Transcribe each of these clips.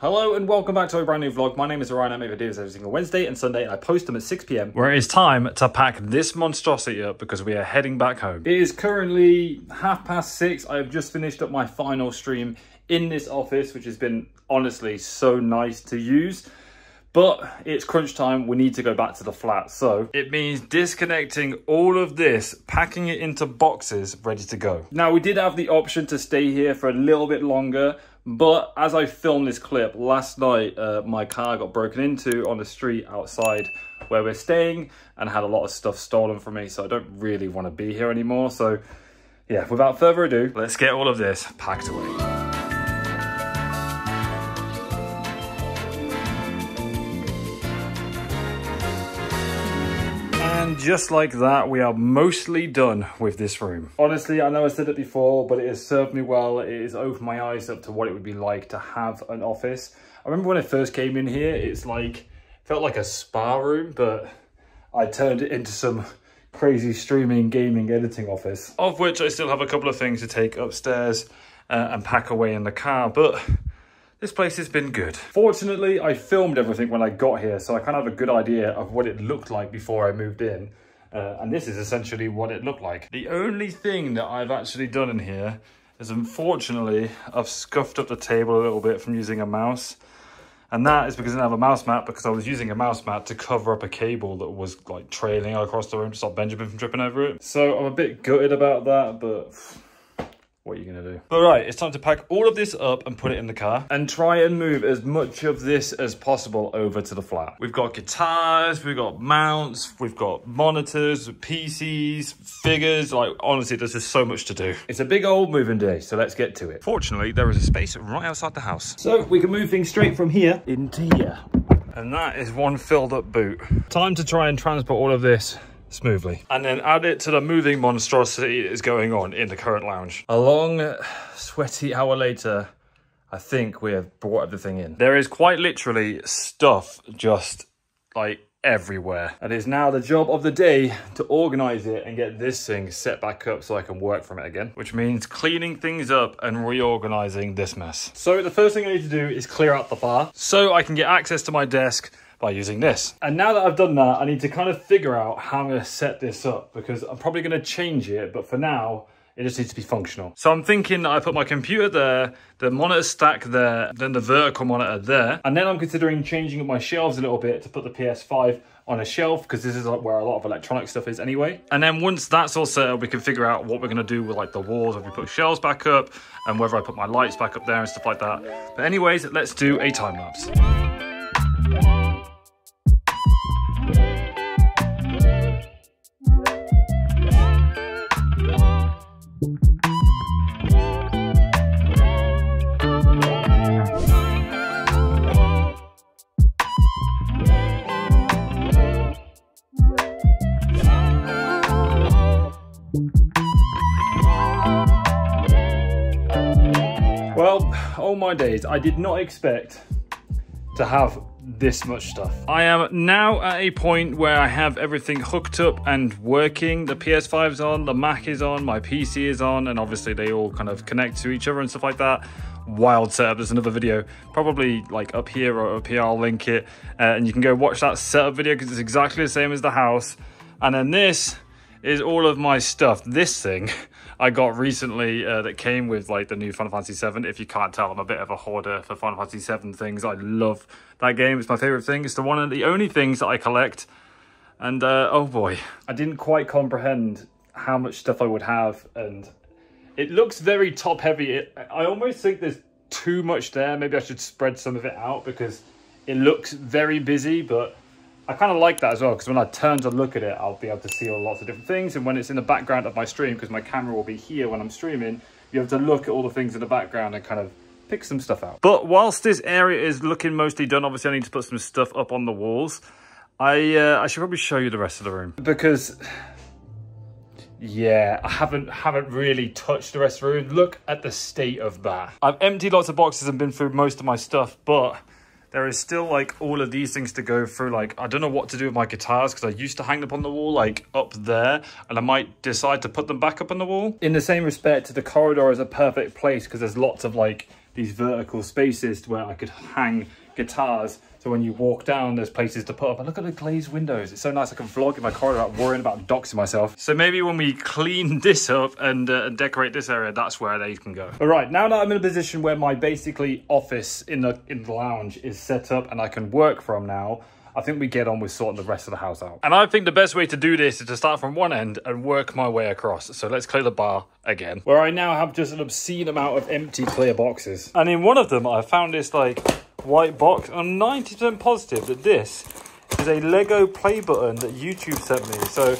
Hello and welcome back to a brand new vlog. My name is Orion. I make videos every single Wednesday and Sunday, and I post them at 6 p.m. where it is time to pack this monstrosity up because we are heading back home. It is currently 6:30. I have just finished up my final stream in this office, which has been honestly so nice to use. But it's crunch time. We need to go back to the flat. So it means disconnecting all of this, packing it into boxes, ready to go. Now, we did have the option to stay here for a little bit longer, but as I filmed this clip last night, my car got broken into on the street outside where we're staying and had a lot of stuff stolen from me. So I don't really want to be here anymore. So yeah, without further ado, let's get all of this packed away. Just like that, we are mostly done with this room. Honestly, I know I said it before, but it has served me well. It has opened my eyes up to what it would be like to have an office. I remember when I first came in here, it's like, felt like a spa room, but I turned it into some crazy streaming, gaming, editing office. Of which I still have a couple of things to take upstairs and pack away in the car, but this place has been good. Fortunately, I filmed everything when I got here, so I kind of have a good idea of what it looked like before I moved in. And this is essentially what it looked like. The only thing that I've actually done in here is, unfortunately, I've scuffed up the table a little bit from using a mouse. And that is because I didn't have a mouse mat, because I was using a mouse mat to cover up a cable that was like trailing across the room to stop Benjamin from tripping over it. So I'm a bit gutted about that, but what are you gonna do? All right, it's time to pack all of this up and put it in the car and try and move as much of this as possible over to the flat. We've got guitars, we've got mounts, we've got monitors, PCs, figures. Like, honestly, there's just so much to do. It's a big old moving day, so let's get to it. Fortunately, there is a space right outside the house, so we can move things straight from here into here. And that is one filled up boot. Time to try and transport all of this smoothly, and then add it to the moving monstrosity that is going on in the current lounge. A long, sweaty hour later, I think we have brought everything in. There is quite literally stuff just like everywhere. And it's now the job of the day to organize it and get this thing set back up so I can work from it again, which means cleaning things up and reorganizing this mess. So the first thing I need to do is clear out the bar so I can get access to my desk by using this. And now that I've done that, I need to kind of figure out how I'm gonna set this up, because I'm probably gonna change it, but for now, it just needs to be functional. So I'm thinking that I put my computer there, the monitor stack there, then the vertical monitor there, and then I'm considering changing up my shelves a little bit to put the PS5 on a shelf, because this is like where a lot of electronic stuff is anyway. And then once that's all set up, we can figure out what we're gonna do with like the walls, if we put shelves back up, and whether I put my lights back up there and stuff like that. But anyways, let's do a time lapse. Well, oh my days, I did not expect to have this much stuff. I am now at a point where I have everything hooked up and working. The PS5's on, the Mac is on, my PC is on, and obviously they all kind of connect to each other and stuff like that. Wild setup. There's another video probably like up here or up here. I'll link it and you can go watch that setup video because it's exactly the same as the house. And then this is all of my stuff. This thing I got recently that came with like the new Final Fantasy 7. If you can't tell, I'm a bit of a hoarder for Final Fantasy 7 things. I love that game. It's my favorite thing. It's the one of the only things that I collect. And oh boy, I didn't quite comprehend how much stuff I would have. And it looks very top heavy. I almost think there's too much there. Maybe I should spread some of it out because it looks very busy, but I kind of like that as well, because when I turn to look at it, I'll be able to see lots of different things. And when it's in the background of my stream, because my camera will be here when I'm streaming, you have to look at all the things in the background and kind of pick some stuff out. But whilst this area is looking mostly done, obviously I need to put some stuff up on the walls. I should probably show you the rest of the room, because yeah, I haven't really touched the rest of the room. Look at the state of that. I've emptied lots of boxes and been through most of my stuff, but there is still like all of these things to go through. Like, I don't know what to do with my guitars because I used to hang them on the wall, like up there, and I might decide to put them back up on the wall. In the same respect, the corridor is a perfect place because there's lots of like these vertical spaces to where I could hang guitars. So when you walk down, there's places to put up. And look at the glazed windows. It's so nice. I can vlog in my corridor without worrying about doxing myself. So maybe when we clean this up and decorate this area, that's where they can go. All right, now that I'm in a position where my basically office in the lounge is set up and I can work from now, I think we get on with sorting the rest of the house out. And I think the best way to do this is to start from one end and work my way across. So let's clear the bar again, where I now have just an obscene amount of empty clear boxes. And in one of them, I found this like white box. I'm 90% positive that this is a Lego play button that YouTube sent me. So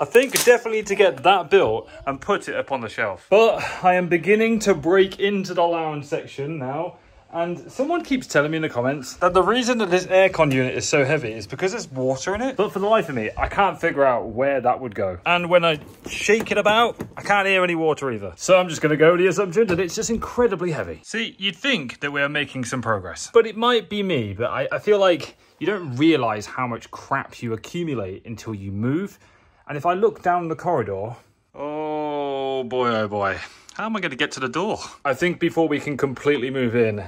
I think definitely need to get that built and put it up on the shelf. But I am beginning to break into the lounge section now. And someone keeps telling me in the comments that the reason that this aircon unit is so heavy is because there's water in it. But for the life of me, I can't figure out where that would go. And when I shake it about, I can't hear any water either. So I'm just going to go with the assumption that it's just incredibly heavy. See, you'd think that we're making some progress. But it might be me, but I feel like you don't realise how much crap you accumulate until you move. And if I look down the corridor... Oh boy, oh boy. How am I going to get to the door? I think before we can completely move in,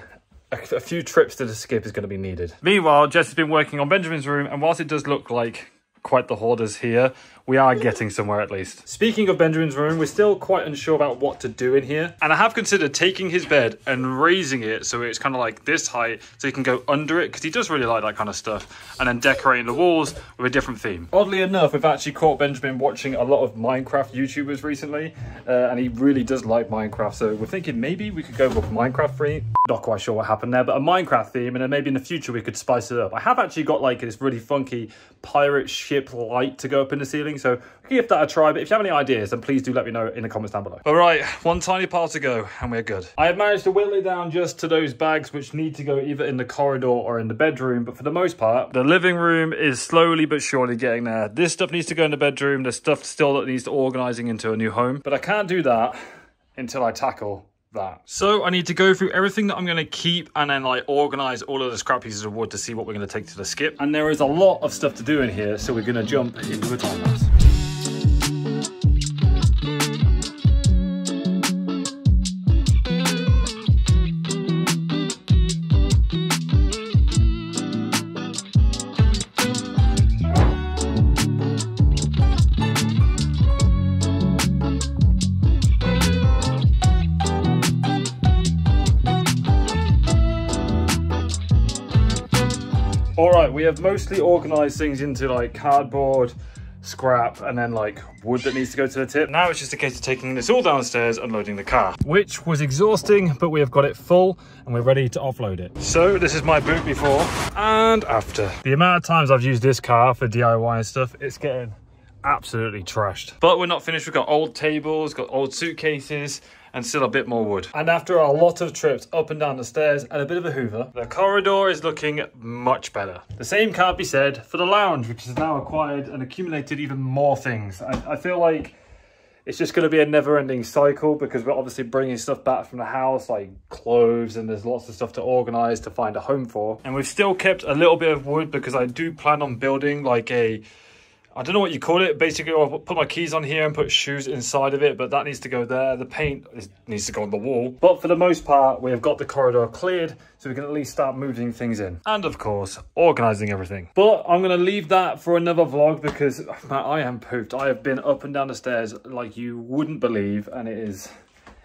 a few trips to the skip is going to be needed. Meanwhile, Jess has been working on Benjamin's room, and whilst it does look like quite the hoarders here, we are getting somewhere at least. Speaking of Benjamin's room, we're still quite unsure about what to do in here. And I have considered taking his bed and raising it so it's kind of like this height, so he can go under it, because he does really like that kind of stuff. And then decorating the walls with a different theme. Oddly enough, we've actually caught Benjamin watching a lot of Minecraft YouTubers recently, and he really does like Minecraft. So we're thinking maybe we could go with Minecraft free. Not quite sure what happened there, but a Minecraft theme, and then maybe in the future we could spice it up. I have actually got like this really funky pirate ship light to go up in the ceiling, so give that a try. But if you have any ideas, then please do let me know in the comments down below. All right, one tiny pile to go and we're good. I have managed to whittle it down just to those bags which need to go either in the corridor or in the bedroom, but for the most part the living room is slowly but surely getting there. This stuff needs to go in the bedroom. There's stuff still that needs organizing into a new home, but I can't do that until I tackle that. So I need to go through everything that I'm going to keep and then like organize all of the scrap pieces of wood to see what we're going to take to the skip. And there is a lot of stuff to do in here, so we're going to jump into a time lapse. All right, we have mostly organized things into like cardboard, scrap, and then like wood that needs to go to the tip. Now it's just a case of taking this all downstairs and loading the car, which was exhausting, but we have got it full and we're ready to offload it. So this is my boot before and after. The amount of times I've used this car for DIY and stuff, it's getting absolutely trashed. But we're not finished. We've got old tables, got old suitcases, and still a bit more wood. And after a lot of trips up and down the stairs and a bit of a hoover, the corridor is looking much better. The same can't be said for the lounge, which has now acquired and accumulated even more things. I feel like it's just going to be a never-ending cycle, because we're obviously bringing stuff back from the house, like clothes, and there's lots of stuff to organize to find a home for. And we've still kept a little bit of wood, because I do plan on building like a, I don't know what you call it. Basically, I'll put my keys on here and put shoes inside of it, but that needs to go there. The paint needs to go on the wall. But for the most part, we have got the corridor cleared, so we can at least start moving things in. And of course, organizing everything. But I'm going to leave that for another vlog, because man, I am pooped. I have been up and down the stairs like you wouldn't believe, and it is...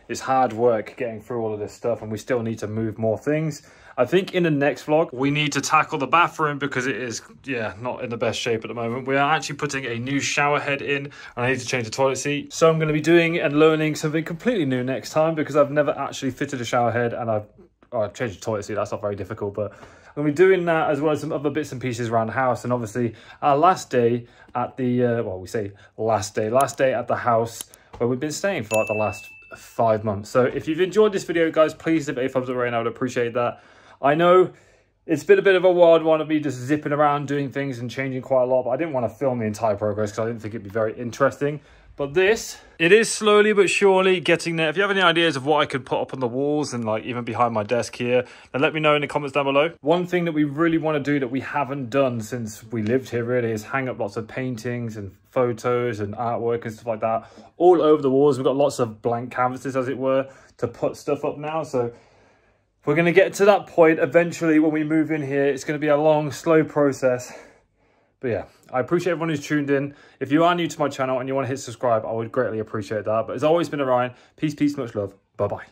It's hard work getting through all of this stuff, and we still need to move more things. I think in the next vlog, we need to tackle the bathroom, because it is, yeah, not in the best shape at the moment. We are actually putting a new shower head in, and I need to change the toilet seat. So I'm going to be doing and learning something completely new next time, because I've never actually fitted a shower head, and I've changed the toilet seat. That's not very difficult, but I'm going to be doing that, as well as some other bits and pieces around the house. And obviously our last day at the, well, we say last day at the house where we've been staying for like the last 5 months. So if you've enjoyed this video, guys, please give it a thumbs up right now. I would appreciate that. I know it's been a bit of a wild one of me just zipping around doing things and changing quite a lot, but I didn't want to film the entire progress because I didn't think it'd be very interesting. But this, it is slowly but surely getting there. If you have any ideas of what I could put up on the walls and like even behind my desk here, then let me know in the comments down below. One thing that we really want to do that we haven't done since we lived here really is hang up lots of paintings and photos and artwork and stuff like that all over the walls. We've got lots of blank canvases, as it were, to put stuff up now. So We're going to get to that point eventually when we move in here. It's going to be a long, slow process. But yeah, I appreciate everyone who's tuned in. If you are new to my channel and you want to hit subscribe, I would greatly appreciate that. But as always, been Orion. Peace, peace, much love. Bye-bye.